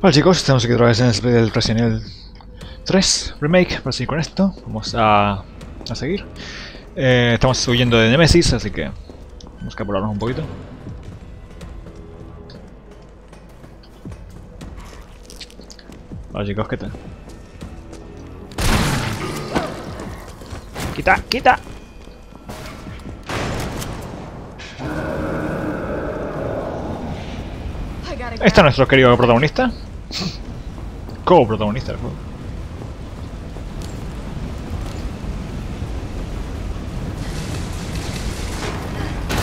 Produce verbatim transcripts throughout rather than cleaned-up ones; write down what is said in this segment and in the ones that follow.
Bueno chicos, estamos aquí otra vez en el split del Resident Evil tres Remake, para seguir con esto, vamos a, a seguir. Eh, estamos huyendo de Nemesis, así que vamos a capurarnos un poquito. Vale chicos, ¿qué tal? ¡Quita! ¡Quita! Este es nuestro querido protagonista. Co-protagonista del juego.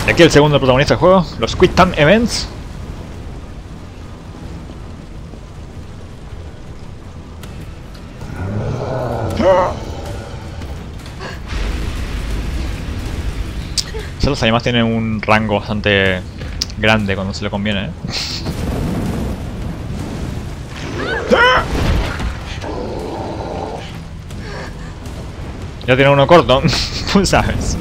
Y aquí el segundo protagonista del juego, los Quick Time Events. Los animales tienen un rango bastante grande cuando se le conviene, ¿eh? Ya tiene uno corto, tú sabes.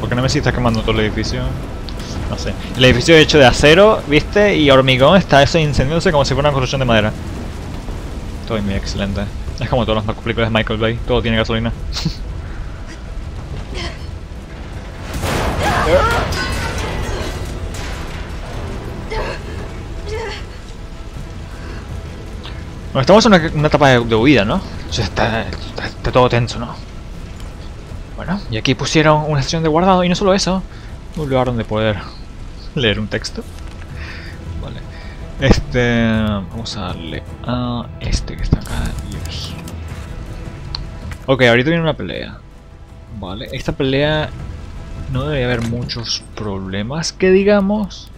¿Por qué no me estás quemando todo el edificio? No sé. El edificio hecho de acero, ¿viste? Y hormigón, está eso incendiándose como si fuera una construcción de madera. Todo muy excelente. Es como todas las películas de Michael Bay, todo tiene gasolina. Bueno, estamos en una, una etapa de, de huida, ¿no? O sea, está, está, está todo tenso, ¿no? Bueno, y aquí pusieron una estación de guardado, y no solo eso. Un lugar donde poder leer un texto. Vale. Este... Vamos a darle a este que está acá. Dios. Ok, ahorita viene una pelea. Vale, esta pelea no debería haber muchos problemas, que digamos.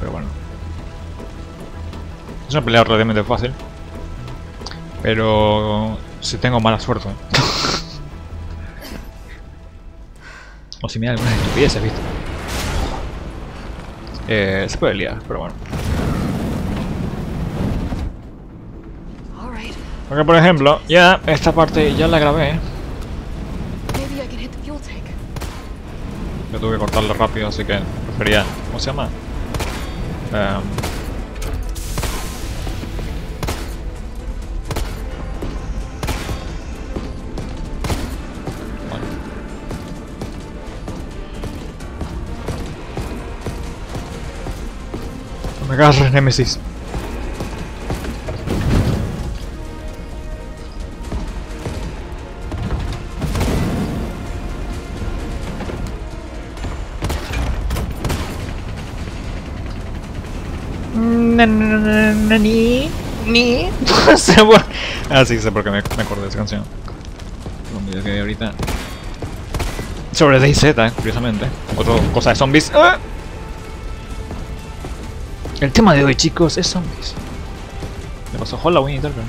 Pero bueno. Es una pelea relativamente fácil. Pero... si tengo mala suerte. O si me da alguna estupidez, ¿has visto? Eh, se puede liar, pero bueno. Porque por ejemplo, ya esta parte ya la grabé. Yo tuve que cortarla rápido, así que prefería... ¿Cómo se llama? Um, Me agarres, Nemesis. Ni, ni, ah, sí, sé por qué me, me acordé de esa canción. Un video que vi ahorita sobre DayZ, curiosamente. Otra cosa de zombies. ¡Ah! El tema de hoy, chicos, es zombies. Me pasó Halloween y tal, pero...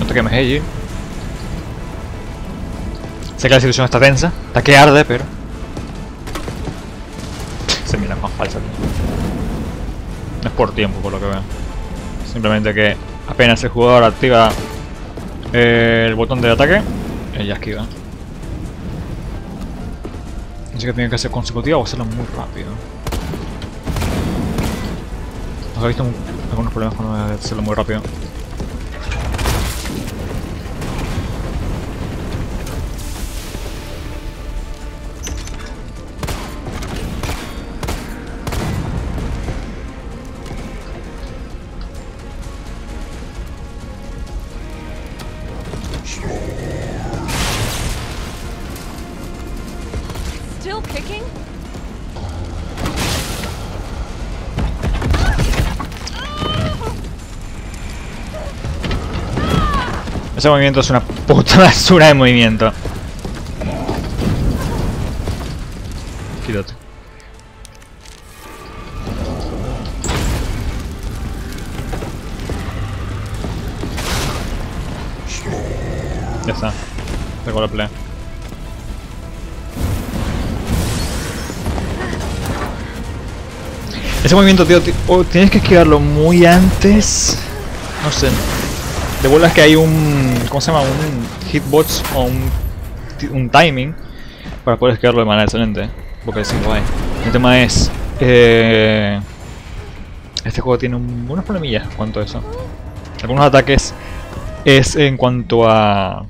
No te quemes, Eiji. Sé que la situación está tensa, está que arde, pero... Se mira más falsa. No es por tiempo, por lo que veo. Simplemente que apenas el jugador activa eh, el botón de ataque, ella esquiva. Así que tiene que ser consecutiva o hacerlo muy rápido. Os he visto un, algunos problemas con hacerlo muy rápido. Ese movimiento es una puta basura de movimiento. Quítate. Ya está. Tengo la play. Ese movimiento, tío, tío oh, tienes que esquivarlo muy antes. No sé. De bolas que hay un... ¿Cómo se llama? Un hitbox o un, un timing para poder esquivarlo de manera excelente. Porque si no hay. El tema es... Eh, este juego tiene un, unos problemillas en cuanto a eso. Algunos ataques es en cuanto a...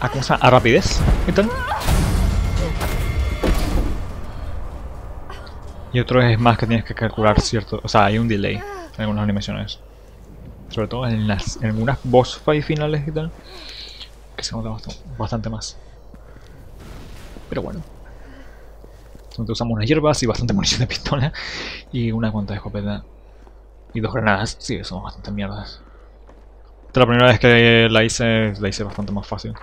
a ¿cómo se llama? A rapidez y tal. Y otro es más que tienes que calcular cierto... O sea, hay un delay en algunas animaciones. Sobre todo en las en algunas boss fight finales y tal. Que se nota bastante más. Pero bueno. Entonces usamos unas hierbas y bastante munición de pistola. Y una cuanta de escopeta. Y dos granadas. Sí, somos bastante mierdas. Esta es la primera vez que la hice, la hice bastante más fácil.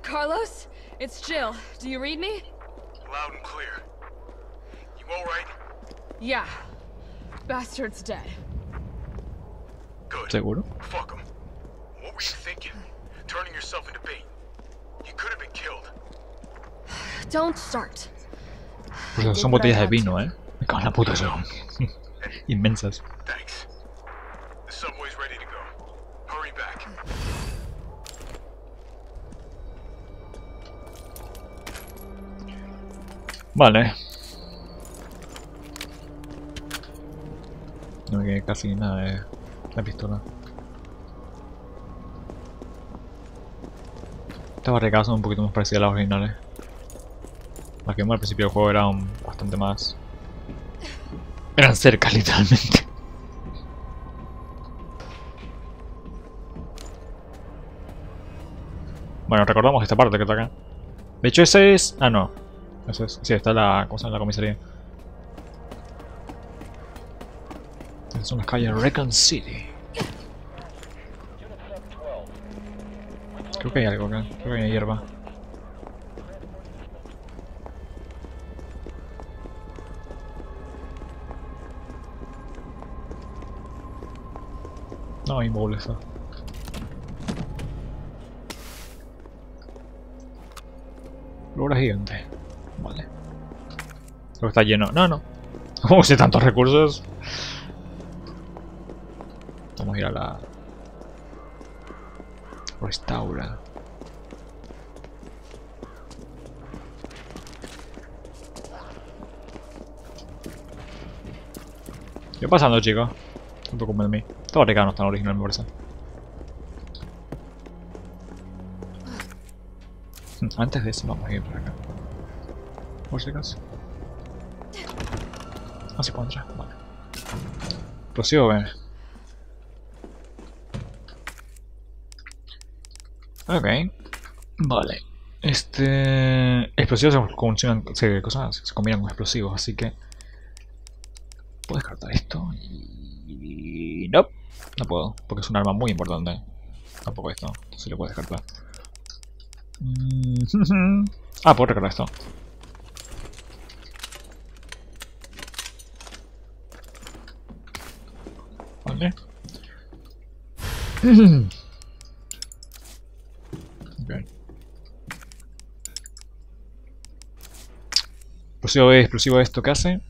Carlos, it's Jill. Do you read me? Loud and clear. You all right? Yeah. Bastard's dead. Good. Seguro. Fuck him. What were you thinking? Turning yourself into bait. You could have been killed. Don't start. Pues son botellas de vino, eh. Me cago en la puta, son inmensas. Thanks. The subway's ready to go. Hurry back. Vale. No me quedé casi nada de la pistola. Estas barricadas son un poquito más parecidas a las originales. Las que vimos al principio del juego eran bastante más... eran cercas, literalmente. Bueno, recordamos esta parte que está acá. De hecho ese es... ah no. Ese es... sí, está la cosa en la comisaría. Son las calles de Raccoon City. Creo que hay algo acá, creo que hay hierba. No, hay molesta. Flora gigante. Vale. Creo que está lleno. No, no. ¿Cómo usé tantos recursos? Vamos a ir a la... restaura. ¿Qué pasando, chicos? No te preocupes de mí. Esta barricada no es tan original, me parece. Antes de eso vamos a ir por acá. Por si acaso. No se encuentra. Vale. Prosigo, ven. Ok, vale. Este... explosivos se, cosas, se combinan con explosivos, así que... puedo descartar esto y... no, no puedo, porque es un arma muy importante. Tampoco esto, entonces lo puedo descartar. Mm-hmm. Ah, puedo recargar esto. Vale. Mm-hmm. Explosivo es explosivo esto que hace.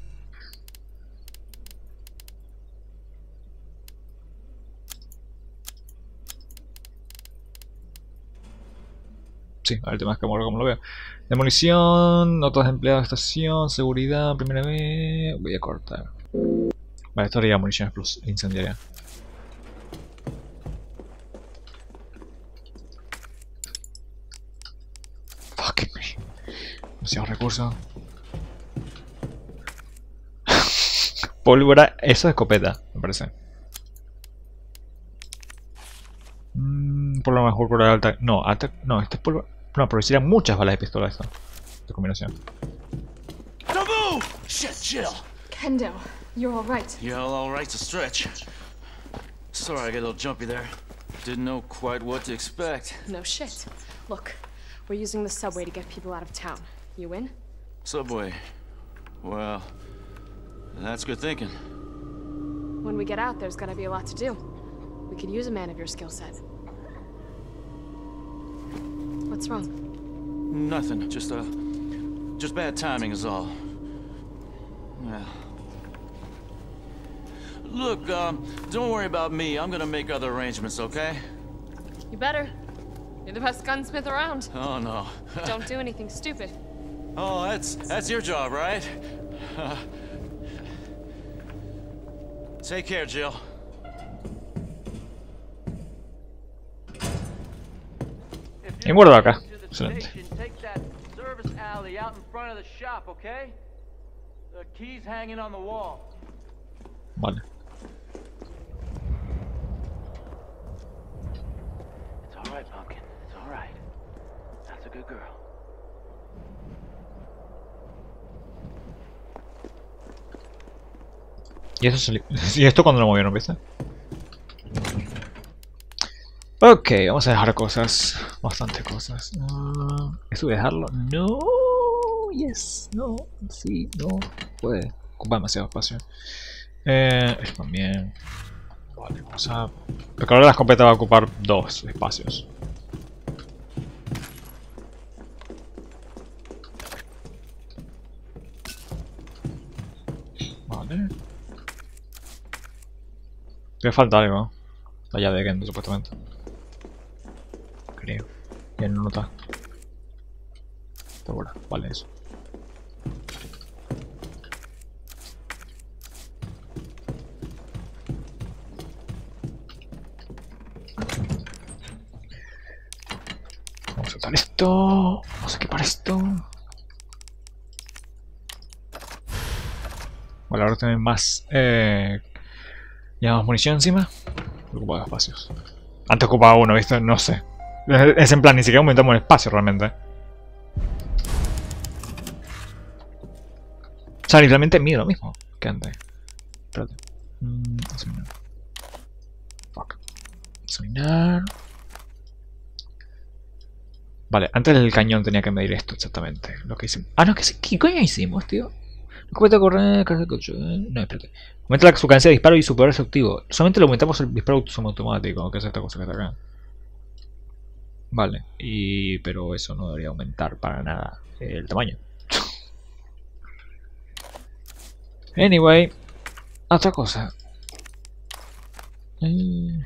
Sí, a ver, el tema es que como lo veo. Demolición, notas de empleado de estación, seguridad, primera vez. Voy a cortar. Vale, esto haría munición incendiaria. Fuck me. Demasiados recursos. Pólvora, eso es escopeta, me parece. Mm, por lo mejor por la alta. No, alta, no, este es pólvora. No, pero hicieron muchas balas de pistola esto. De combinación. ¡Tabú! Shit, chill. Kendo, you're alright. You're alright to stretch. Sorry, I got a little jumpy there. Didn't know quite what to expect. No shit. Look, we're using the subway to get people out of town. You in? Subway. Well. That's good thinking. When we get out, there's gonna be a lot to do. We could use a man of your skill set. What's wrong? Nothing. Just uh, just bad timing is all. Yeah. Look, um, don't worry about me. I'm gonna make other arrangements, okay? You better. You're the best gunsmith around. Oh no. Don't do anything stupid. Oh, that's that's your job, right? Uh, take care, Jill. He muerto acá. Excelente. Vale. Y eso es el... ¿Y esto cuando lo movieron, viste? Ok, vamos a dejar cosas, bastante cosas. Uh, ¿Esto voy a dejarlo? No, yes, no, sí, no, puede ocupar demasiado espacio. Eh, esto también. Vale, vamos a... Porque ahora la escopeta va a ocupar dos espacios. Vale. Me falta algo. La llave de Kendo, supuestamente. Creo. Y él no nota. Está bueno, vale eso. Vamos a soltar esto. Vamos a equipar esto. Vale, ahora tenemos más... Eh... Llevamos munición encima. Ocupaba espacios. Antes ocupaba uno, ¿viste? No sé. Es en plan, ni siquiera aumentamos el espacio realmente. O sea, literalmente mide lo mismo que antes. Espérate. Mm, examinar. Fuck. Examinar. Vale, antes del cañón tenía que medir esto exactamente. Lo que hicimos. Ah, no, ¿qué, qué coño hicimos, tío? Aumenta correr, carga de coche. No, espérate. Aumenta la sustancia de disparo y su poder receptivo. Solamente le aumentamos el disparo automático, que es esta cosa que está acá. Vale, y pero eso no debería aumentar para nada el tamaño. Anyway, otra cosa. Eh...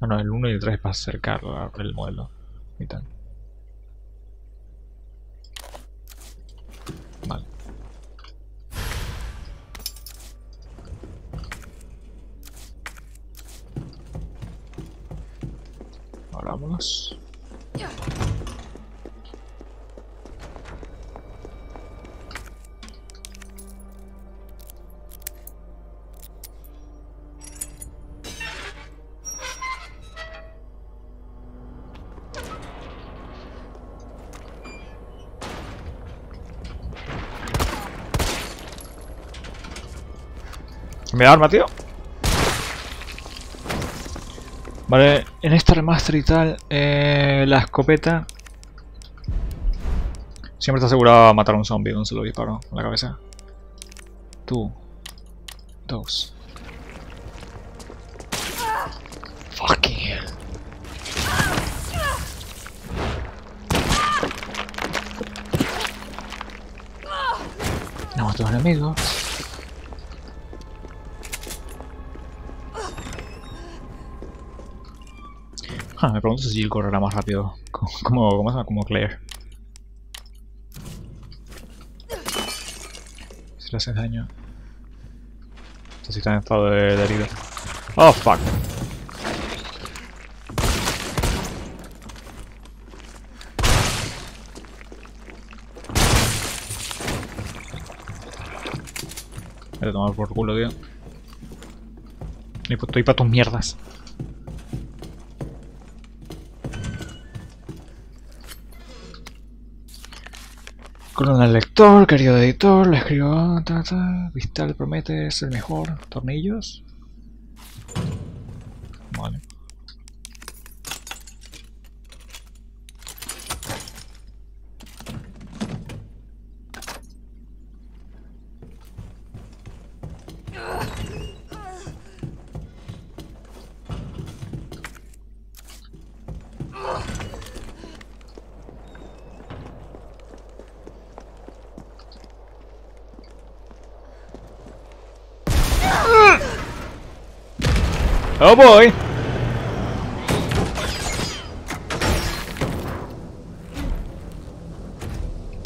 Ah, no, el uno y el tres para acercar el modelo. Y tal. Vale. Ahora vámonos. Me arma, tío. Vale, en esta remaster y tal, eh, la escopeta siempre está asegurada a matar a un zombie de un solo disparo en la cabeza. Tú, dos. Fucking hell. No, otros enemigos. Ah, me pregunto si Jill correrá más rápido, como, como, como Claire. Si le haces daño. Esto sí está en estado de, de herido. Oh, fuck. Me voy a tomar por culo, tío. Estoy para tus mierdas. Columna al lector, querido editor, lo escribo. Ta, ta, Vistal promete ser el mejor. Tornillos. Vale. Oh boy.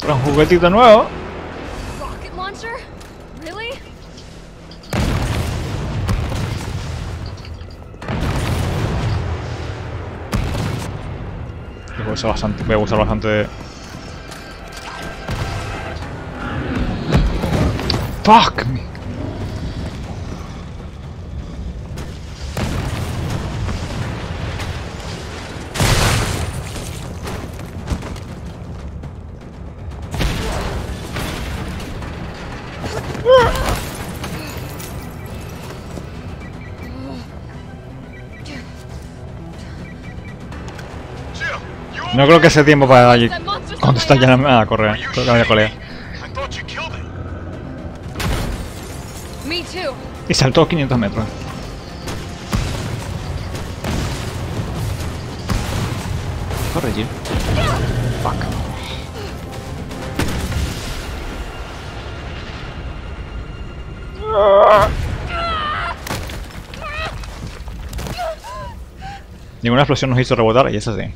Un juguetito nuevo. Voy a usar bastante, voy a usar bastante. Fuck me. No creo que sea tiempo para darle contestar ya a correr. Creo que vaya a colear. Y saltó quinientos metros. Corre, Jill. Fuck. Ninguna explosión nos hizo rebotar y es así.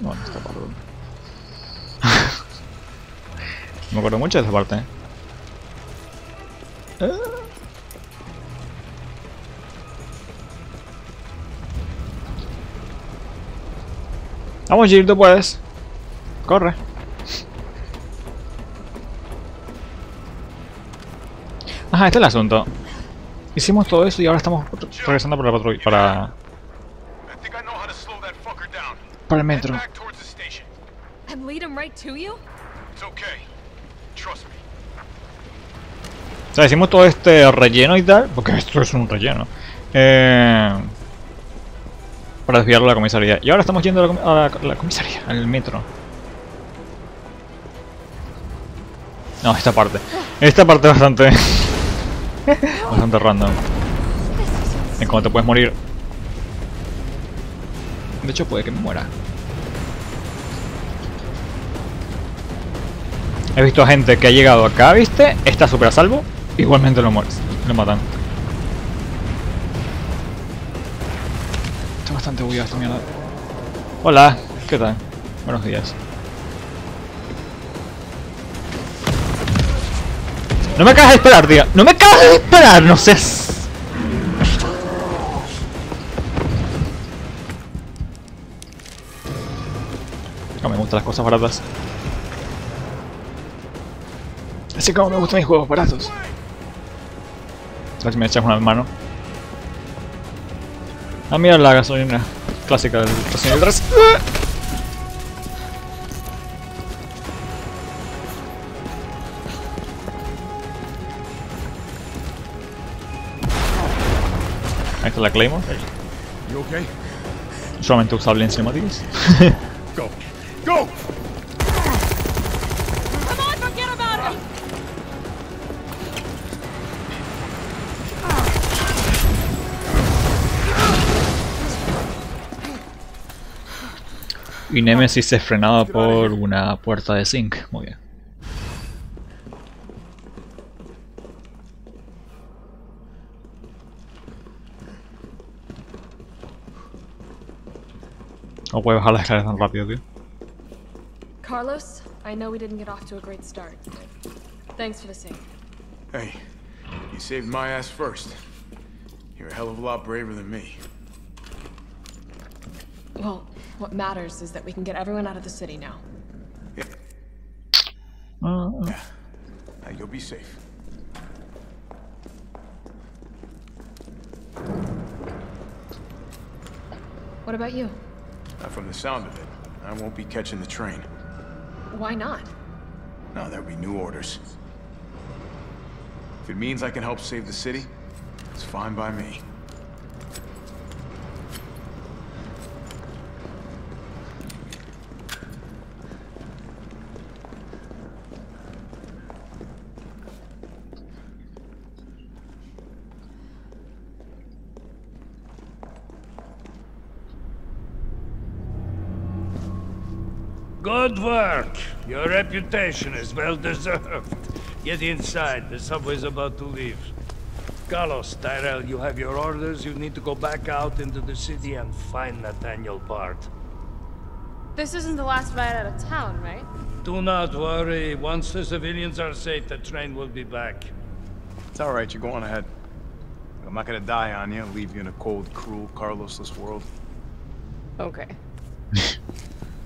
No, no está parado. Me acuerdo mucho de esa parte, ¿eh? ¿Eh? Vamos, Jill, tú puedes. Corre. Ajá, este es el asunto. Hicimos todo eso y ahora estamos regresando para la para... para el metro. O sea, hicimos todo este relleno y tal, porque esto es un relleno, eh, para desviarlo a la comisaría. Y ahora estamos yendo a la, com a la, a la comisaría, al metro. No, esta parte. Esta parte es bastante... bastante random. En cuanto te puedes morir. De hecho puede que me muera. He visto a gente que ha llegado acá, ¿viste? Está súper a salvo. Igualmente lo mueres. Lo matan. Está bastante bugueado esta mierda. Hola, ¿qué tal? Buenos días. No me acabas de esperar, tío. No me acabas de esperar, no sé. No me gustan las cosas baratas. Así como me gustan mis juegos baratos. A ver si me echas una mano. Ah, mira la gasolina clásica del Resident Evil tres. Ahí está la Claymore. Solamente usable en cinemáticas. Go. Go. Y Nemesis es frenado por una puerta de zinc. Muy bien. No puedes bajar las escaleras tan rápido, tío. Carlos, I know we didn't get off to a great start. Thanks for the save. Hey, you saved my ass first. You're a hell of a lot braver than me. Well, what matters is that we can get everyone out of the city now. Yeah. Uh-uh. Yeah. Now you'll be safe. What about you? From the sound of it, I won't be catching the train. Why not? No, there'll be new orders. If it means I can help save the city, it's fine by me. Good work. Your reputation is well deserved. Get inside. The subway's about to leave. Carlos, Tyrell, you have your orders. You need to go back out into the city and find Nathaniel Bard. This isn't the last ride out of town, right? Do not worry. Once the civilians are safe, the train will be back. It's all right. You're going ahead. I'm not gonna die on you and leave you in a cold, cruel, Carlosless world. Okay.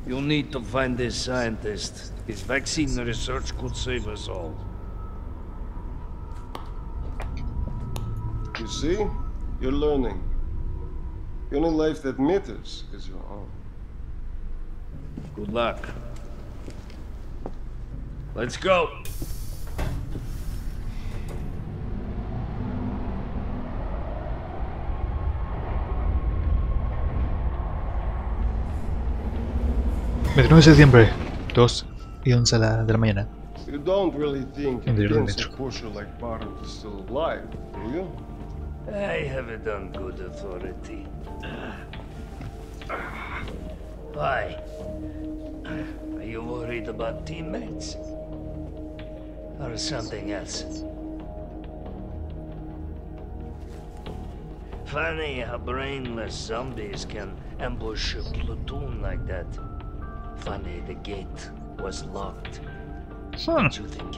You need to find this scientist. His vaccine research could save us all. You see? You're learning. The only life that matters is your own. Good luck. Let's go! veintinueve de septiembre, dos y once de la mañana. You don't really think a pusher like Barton is still alive, do you? I have it on good authority. Why? Are you worried about teammates? Or something else? Funny how brainless zombies can ambush a platoon like that. Funny, the gate was locked. Huh. What do you think?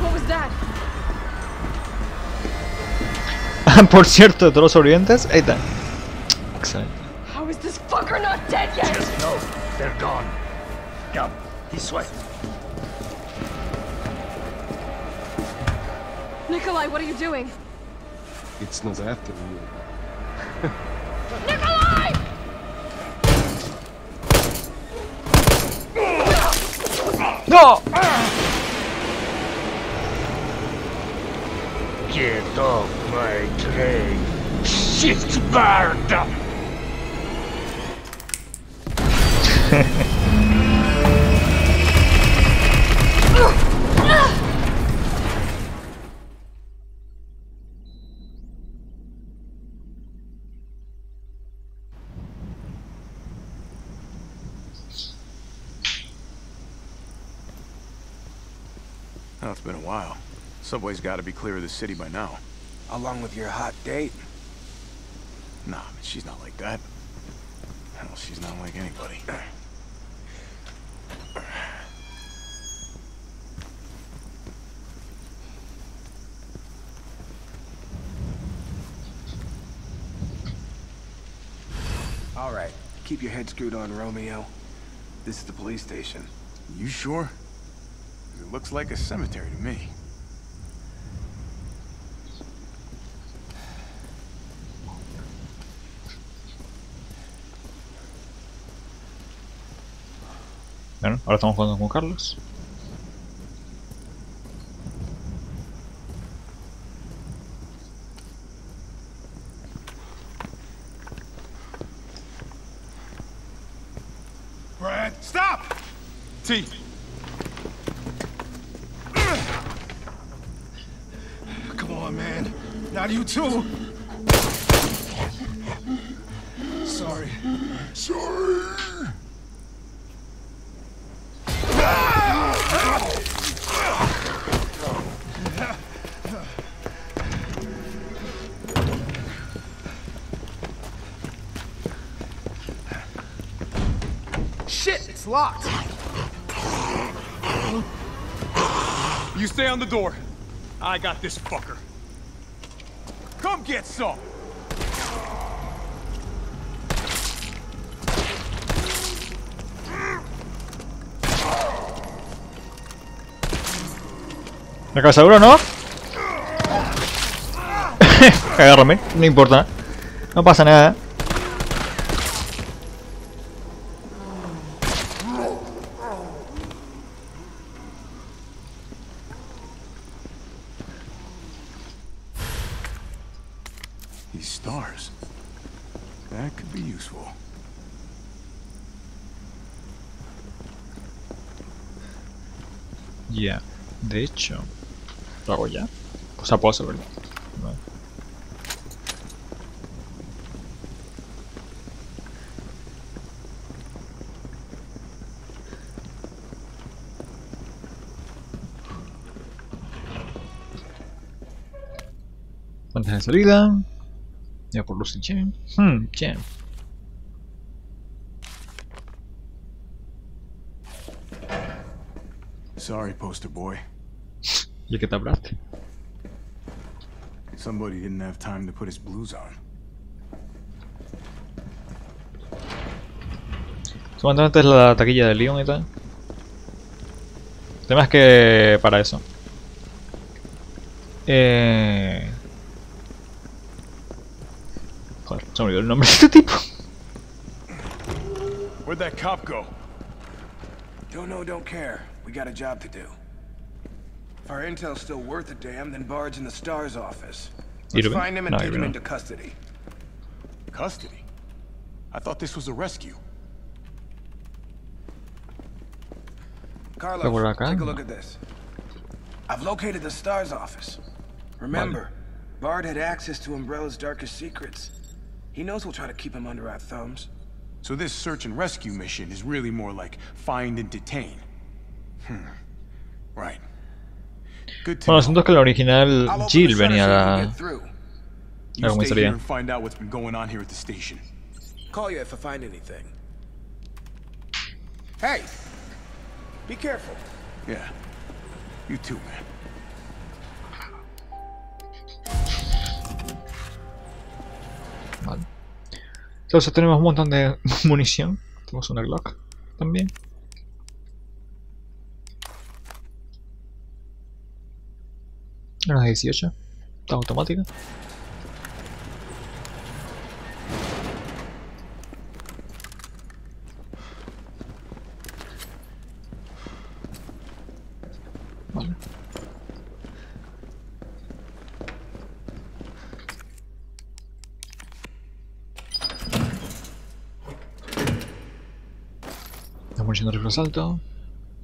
What was that? Por cierto, todos los sobrevivientes, ahí está. Excelente. How is this fucker not dead yet? Just know they're gone. Come this way. Nicolai, what are you doing? It's not after you. Nicolai! No! Get off my train. Shift Bard! It's been a while. Subway's got to be clear of the city by now. Along with your hot date? Nah, man, she's not like that. Hell, she's not like anybody. All right, keep your head screwed on, Romeo. This is the police station. You sure? It looks like a cemetery to me. Bueno, ahora estamos jugando con Carlos. Brad, stop! T. Not you too. Sorry. Sorry. Shit, it's locked. You stay on the door. I got this fucker. Come get some! ¿Me cae seguro, no? Agárrame, no importa. No pasa nada. S T A R S. That could be useful. Ya, yeah. De hecho, ¿lo hago ya? O sea, puedo hacerlo. Vale. Puertas de salida. Ya por los che. Hmm, che. Sorry, poster boy. ¿Y qué te hablaste? Somebody didn't have time to put his blues on. Supuestamente es la taquilla de Leon y tal. El tema es que para eso. Eh... Joder, se me olvidó el nombre de este tipo. Where'd that cop go? Don't know, don't care. We got a job to do. If our intel's still worth a damn, then Bard's in the S T A R S office. Let's find him and take him into custody. Custody? I thought this was a rescue. Carlos, take a look at this. I've located the S T A R S office. Remember, Bard had access to Umbrella's darkest secrets. He knows we'll try to keep him under our thumbs. So this search and rescue mission is really more like find and detain. Hmm. Right. Bueno, el asunto es que en la original Jill venía a la comisaría. Vale. Entonces tenemos un montón de munición. Tenemos una Glock también. Una dieciocho, está automática. Vale. Estamos yendo a rifle asalto.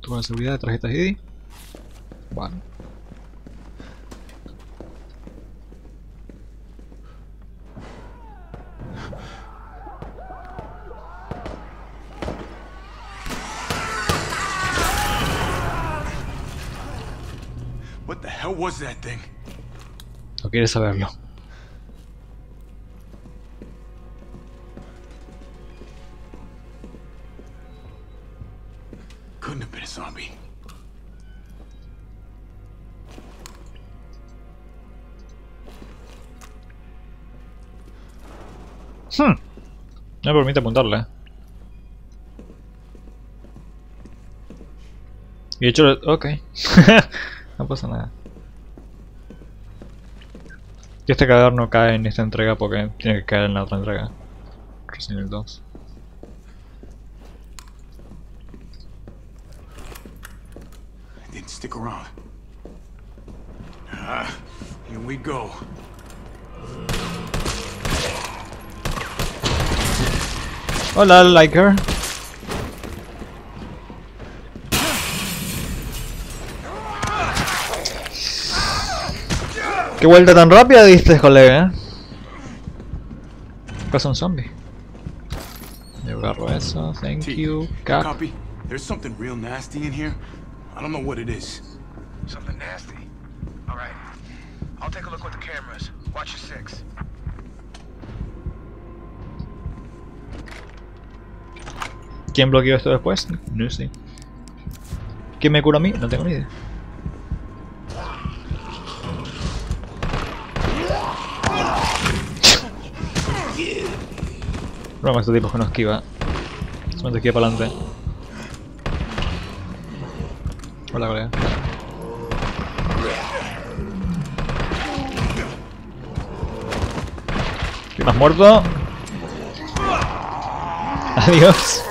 Tuvo la seguridad de tarjetas I D. Vale. No quieres saberlo. Couldn't have been a zombie. Hmm. No me permite apuntarle. Y de hecho, ok. No pasa nada. Y este cadáver no cae en esta entrega porque tiene que caer en la otra entrega. Resident Evil dos. I didn't stick around. Ah, here we go. Hola, Liker. ¿Qué vuelta tan rápida diste, colega? Pasa un zombie. Yo agarro eso. Thank you. Cap. Copy. There's something real nasty in here. I don't know what it is. Something nasty. All right. I'll take a look with the cameras. Watch your six. ¿Quién bloqueó esto después? No sé. ¿Quién me cura a mí? No tengo ni idea. Broma, estos tipos que no esquiva. No te esquiva para adelante. Hola, colega. ¿Qué más muerto? Adiós.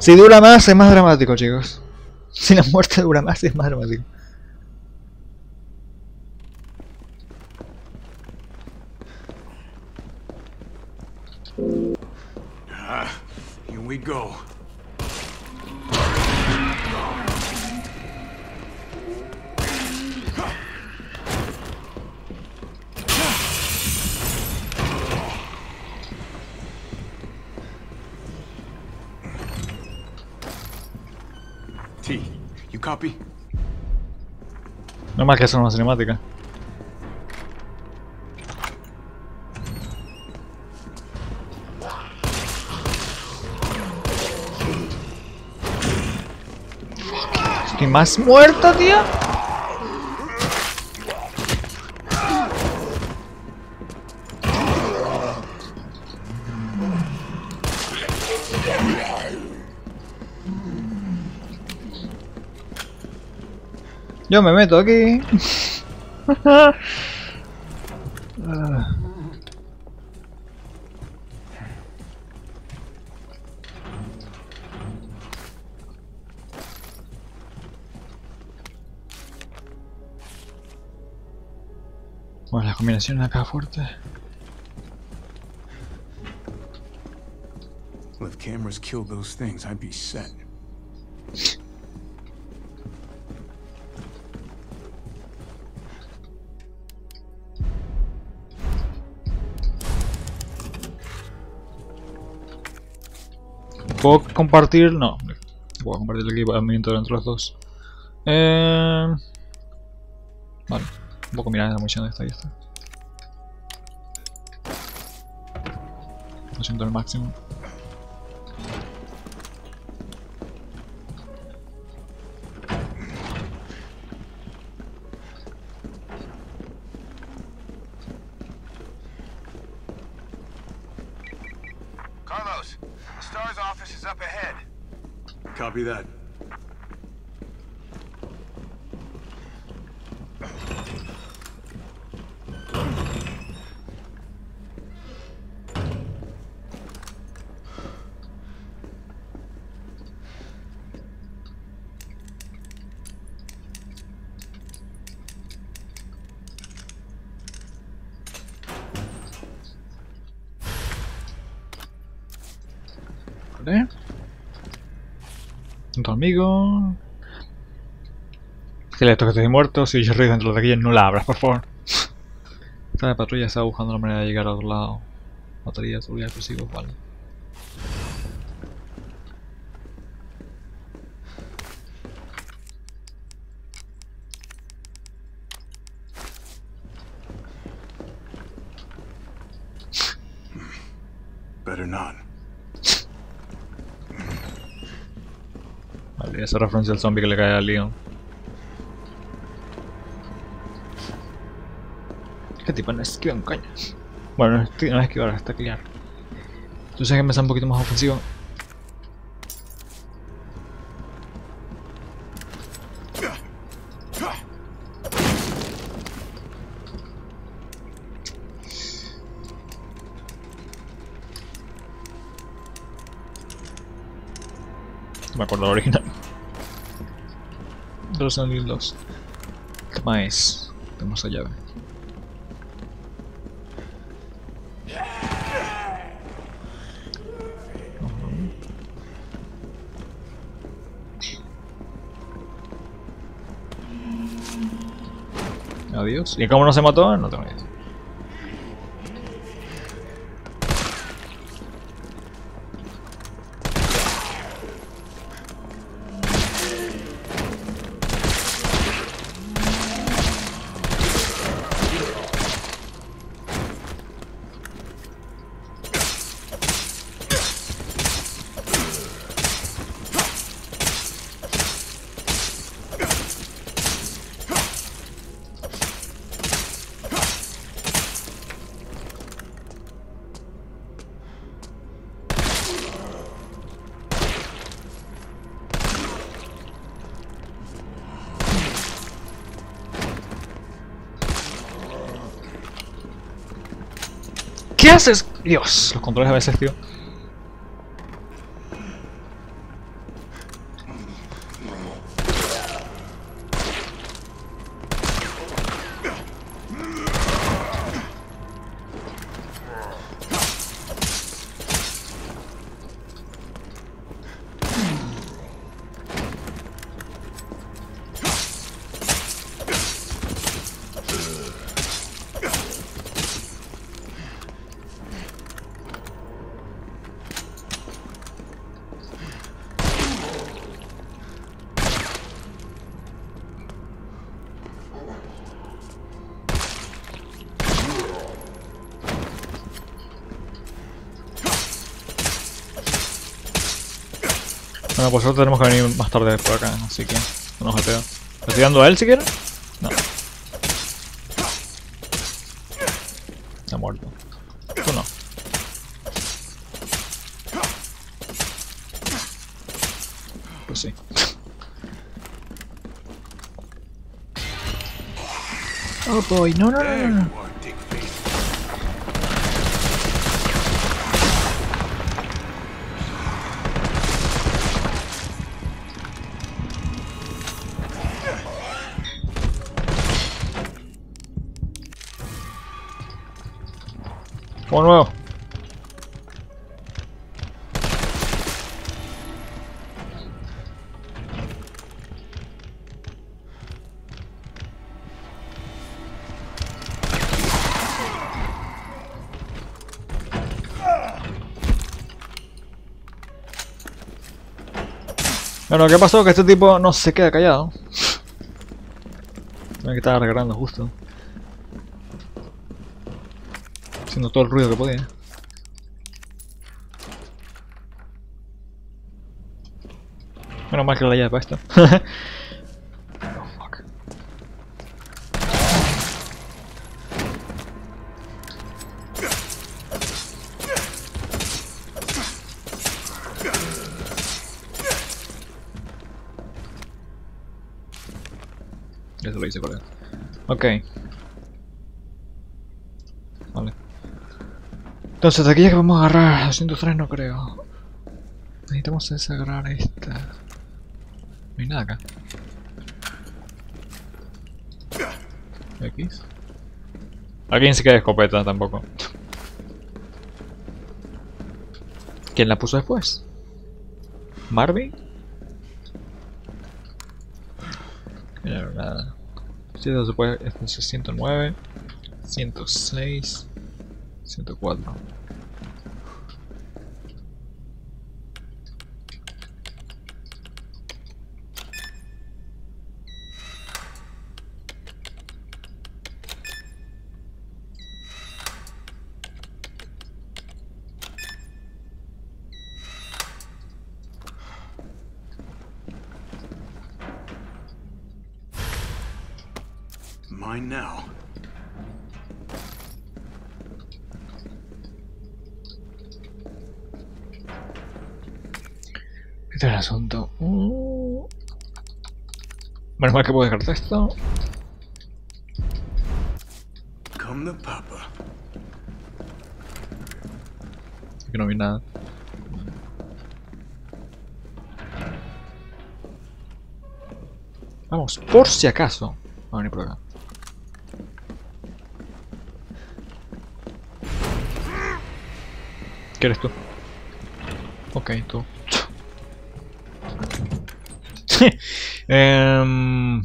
Si dura más es más dramático, chicos. Si la muerte dura más es más dramático. Ah, here we go. Copy. No más que hacer una cinemática. Estoy más muerto, tío. Yo me meto aquí. Bueno, la combinación acá fuerte. Well, if cameras killed those things, I'd be set. ¿Puedo compartir? No. Voy a compartir el equipamiento entre los dos. Eh... Vale. Un poco mirar la munición de esta y esta. Lo siento al máximo. Carlos, S T A R S office is up ahead. Copy that. ¿Eh? Tu amigo. Que le toque que estoy muerto. Si yo río dentro de aquí, no la abras, por favor. Esta patrulla está buscando la manera de llegar a otro lado. Batería, seguridad, explosivos, vale. Better not. Esa referencia al zombie que le cae al Leon. Este tipo no esquiva un coño. Bueno, no es, no es esquivar, está clear. Entonces hay que empezar un poquito más ofensivo. No me acuerdo la original. Los anillos. El tema es, tenemos la llave. Uh-huh. Adiós. ¿Y cómo no se mató? No tengo idea. ¿Qué haces? Dios, los controles a veces, tío. Bueno, por suerte tenemos que venir más tarde por acá, así que no nos apega. ¿Le estoy dando a él siquiera? No. Está muerto. Tú no. Pues sí. Oh boy, no, no, no, no. Como nuevo. Bueno, ¿qué pasó? Que este tipo no se queda callado. Tenía que estar arreglando justo. Haciendo todo el ruido que podía. Menos mal que lo de allá para esto. Oh, fuck. Eso lo hice por él. Ok. Entonces de aquí ya que vamos a agarrar doscientos tres no creo. Necesitamos desagarrar esta. No hay nada acá. X. Aquí ni siquiera hay escopeta tampoco. ¿Quién la puso después? ¿Marvin? Mira, nada. Esto se puede. Este es ciento nueve. ciento seis. ciento cuatro. Mine now. Este es el asunto. Uh... Menos mal que puedo descartar esto. Come the papa. Aquí no vi nada. Vamos, por si acaso. Vamos a venir por acá. ¿Qué eres tú? Ok, tú. um...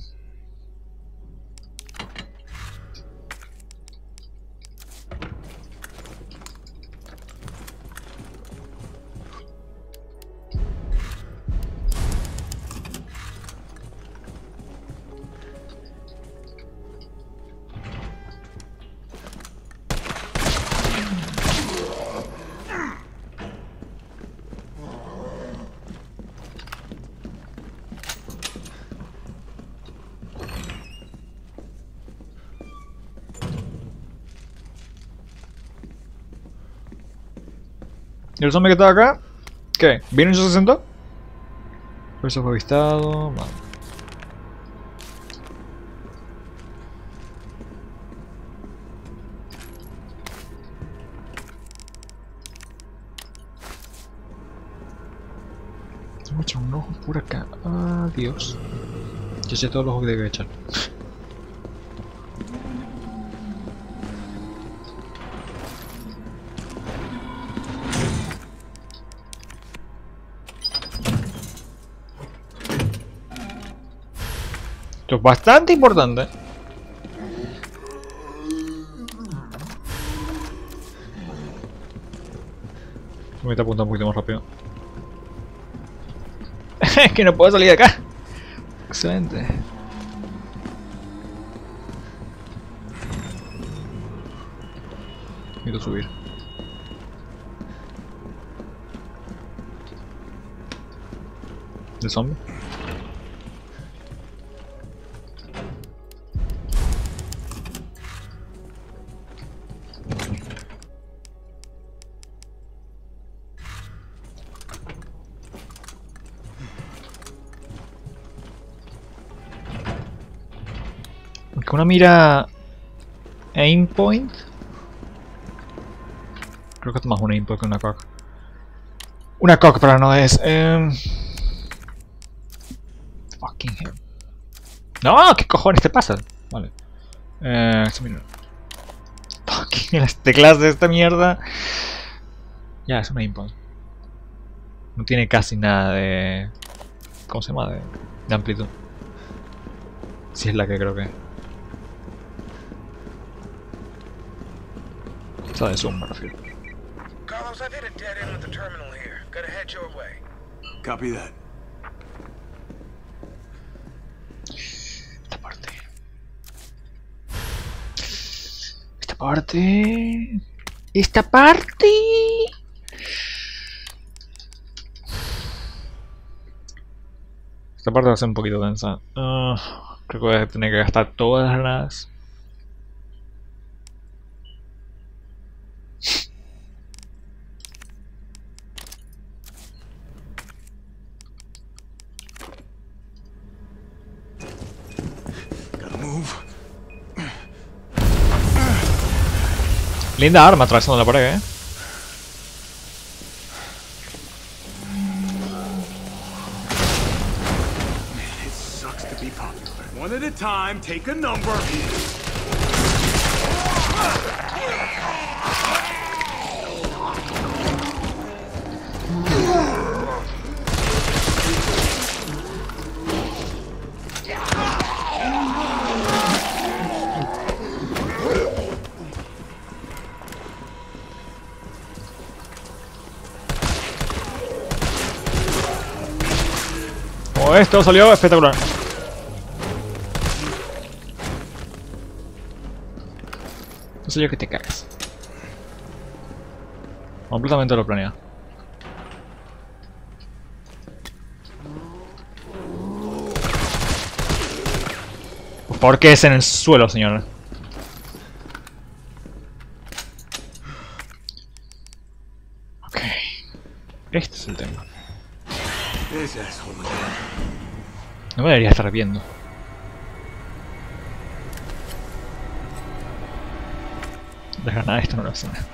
¿Y el zombie que estaba acá? ¿Qué? ¿Vino y se sentó? Por eso fue avistado. Vale. Tengo que echar un ojo por acá. Adiós. Yo sé todos los ojos que tengo que echar. Esto es bastante importante. Me está apuntando un poquito más rápido. Es que no puedo salir de acá. Excelente. Quiero subir. de zombie. Aunque uno mira aim point, creo que es más un aim point que una cock. Una cock, pero no es. Eh... Fucking hell. No, ¿qué cojones te pasa? Vale. Eh, fucking las teclas de esta mierda. Ya, es un aim point. No tiene casi nada de. ¿Cómo se llama? De, de amplitud. Si sí, es la que creo que. Esta de zoom, me refiero. Carlos, I've hit a dead end with the terminal here. Gotta head your way. Copy that. Esta parte. Esta parte. Esta parte. Esta parte va a ser un poquito densa. Uh, creo que voy a tener que gastar todas las. Linda arma atravesando la pared, eh. Esto salió espectacular. No sé yo que te cagas. Completamente lo planeado. ¿Por qué es en el suelo, señora? Ok. Este es el tema. No me debería estar viendo. La granada esta no lo hace nada.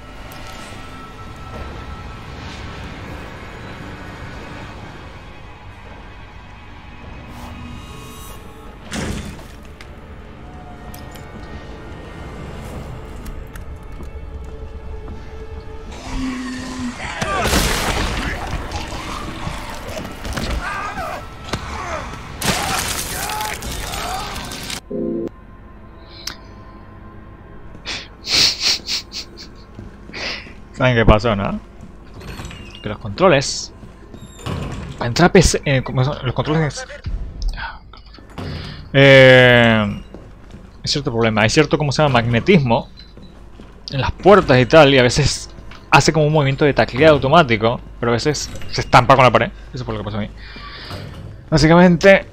¿Saben qué pasó, no? Que los controles. Para entrar a P C. Eh, ¿cómo son? Los controles. Eh, hay cierto problema. Hay cierto, como se llama, magnetismo en las puertas y tal. Y a veces hace como un movimiento de tacleado automático. Pero a veces se estampa con la pared. Eso fue lo que pasó a mí. Básicamente.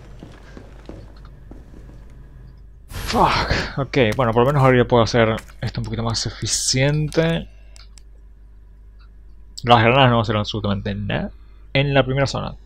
Fuck. Ok, bueno, por lo menos ahora yo puedo hacer esto un poquito más eficiente. Las granadas no serán absolutamente nada en la primera zona.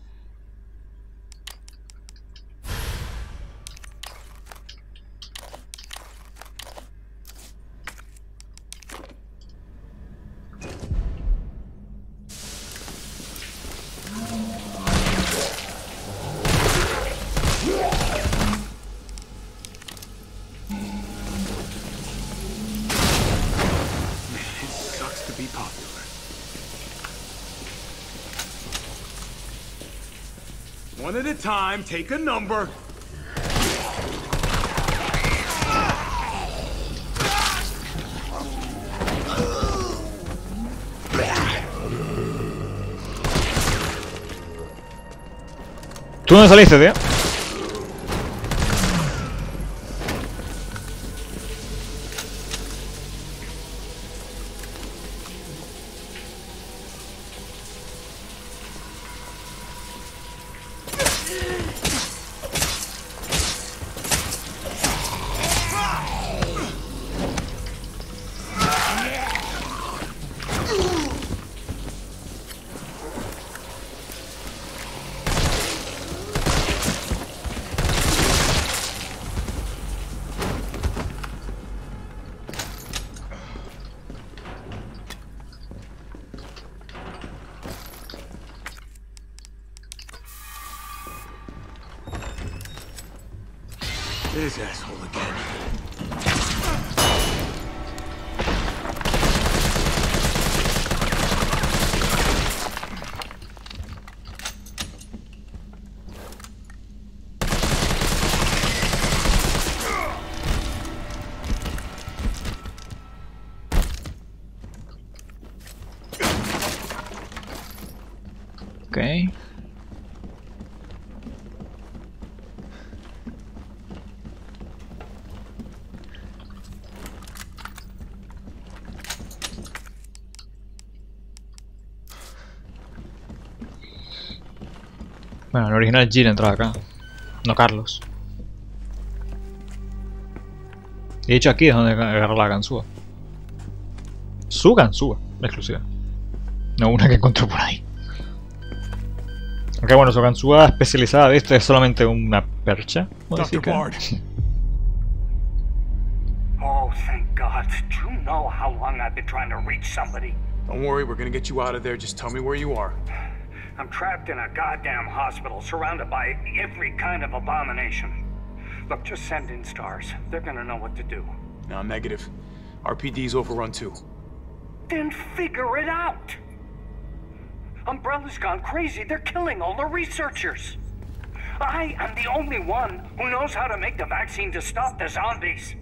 Time, take a number. ¿Tú no saliste, tío? This asshole again. Okay. Bueno, el original Jill entraba acá, no Carlos. Y de hecho aquí es donde agarró la ganzúa. Su ganzúa, la exclusiva. No una que encontró por ahí. Ok, bueno, su ganzúa especializada de esto es solamente una percha modificada. Oh, thank God. Do you know how long I've been trying to reach somebody? Don't worry, we're gonna get you out of there. Just tell me where you are. I'm trapped in a goddamn hospital, surrounded by every kind of abomination. Look, just send in S T A R S. They're gonna know what to do. No, negative. R P D's overrun too. Then figure it out! Umbrella's gone crazy. They're killing all the researchers. I am the only one who knows how to make the vaccine to stop the zombies.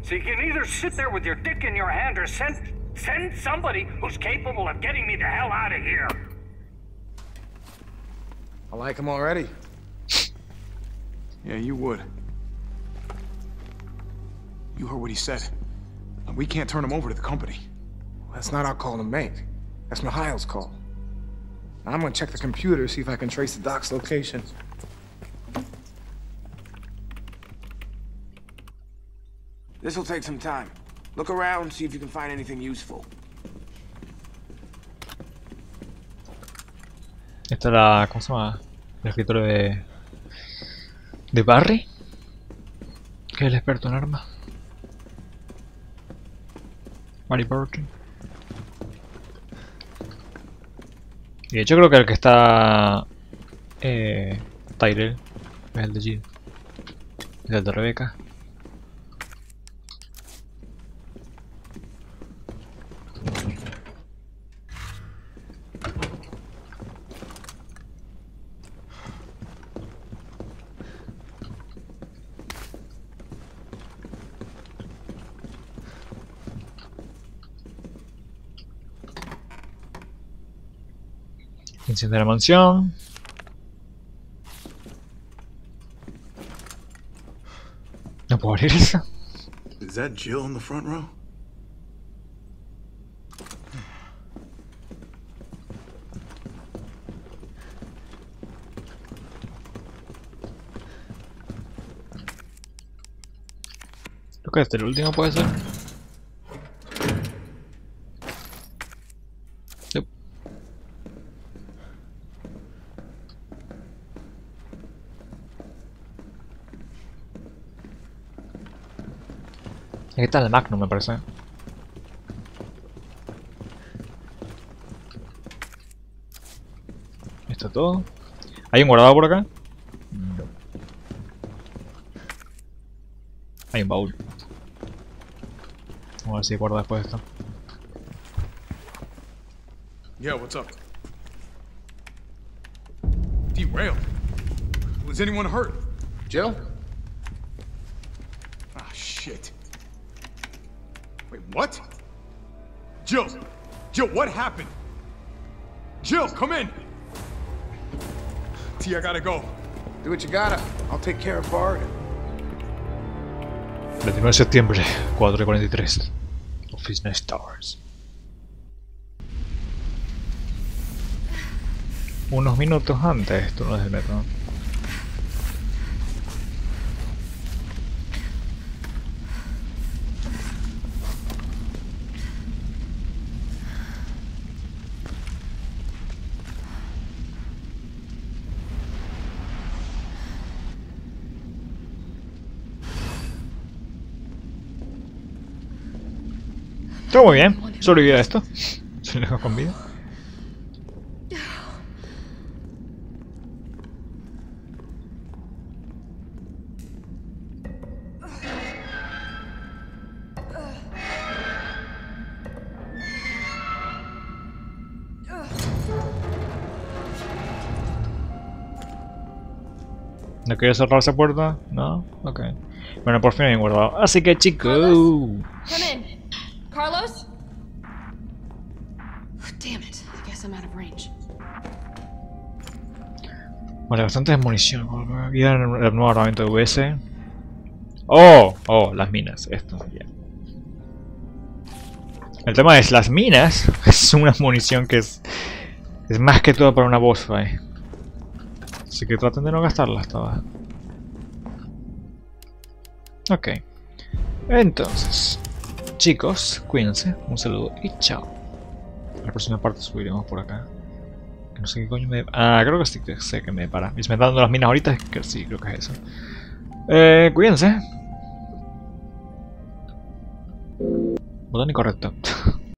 So you can either sit there with your dick in your hand or send, send somebody who's capable of getting me the hell out of here. I like him already. Yeah, you would. You heard what he said. We can't turn him over to the company. That's not our call to make. That's Mikhail's call. I'm gonna check the computer, see if I can trace the doc's location. This'll take some time. Look around, see if you can find anything useful. Esta es la... ¿cómo se llama? El escritorio de... de Barry, que es el experto en armas. Barry Burton. Y de hecho creo que el que está... Eh, Tyrell es el de Jill. Es el de Rebecca. Enciende la mansión. No puedo abrir eso. Is that Jill in the front row? Creo que este el último puede ser. Esta es la Magnum, me parece. Esto es todo. ¿Hay un guardado por acá? No. Hay un baúl. Vamos a ver si guarda después de esto. Yeah, what's up? Derailed. Was anyone hurt? Jill? Ah, shit. Wait, what? Jill! Jill, what happened? Jill, come in! T, I gotta go. Do what you gotta. I'll take care of Bard. veintinueve de septiembre, cuatro y cuarenta y tres. Oficina S T A R S. Unos minutos antes, tú no es el metro. Todo muy bien, sobrevivió a esto. Se lo dejó con vida. ¿No quería cerrar esa puerta? ¿No? Ok. Bueno, por fin hay un guardado. Así que, chicos... Carlos, vale, bastantes munición. Voy a dar el nuevo armamento de U S. Oh, oh, las minas. Esto, yeah. El tema es, las minas es una munición que es, es más que todo para una boss fight. Así que traten de no gastarlas todas. Ok. Entonces, chicos, cuídense. Un saludo y chao. La próxima parte subiremos por acá. No sé qué coño me... Ah, creo que sí, sé que me depara. Y si me están dando las minas ahorita, que sí, creo que es eso. Eh, cuídense. Botón incorrecto.